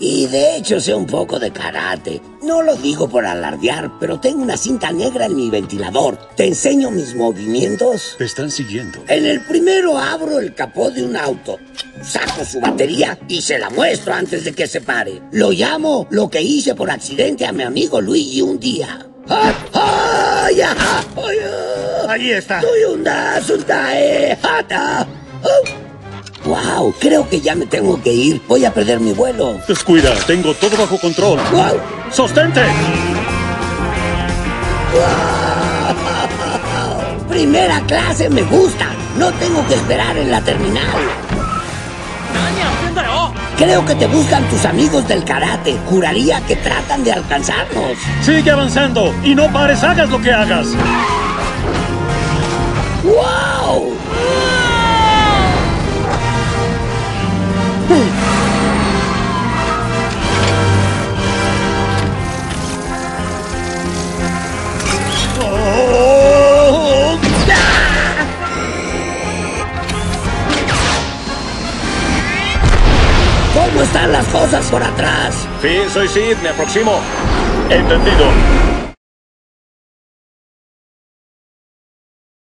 Y de hecho sé un poco de karate. No lo digo por alardear, pero tengo una cinta negra en mi ventilador. ¿Te enseño mis movimientos? Te están siguiendo. En el primero abro el capó de un auto, saco su batería y se la muestro antes de que se pare. Lo llamo lo que hice por accidente a mi amigo Luigi un día. Ahí está. Wow, creo que ya me tengo que ir. Voy a perder mi vuelo. Descuida, tengo todo bajo control. Wow. ¡Sostente! Wow. Primera clase me gusta. No tengo que esperar en la terminal. Creo que te buscan tus amigos del karate. Juraría que tratan de alcanzarnos. Sigue avanzando y no pares, hagas lo que hagas. ¡Wow! ¿Cómo están las cosas por atrás? Sí, soy Sid, me aproximo. Entendido.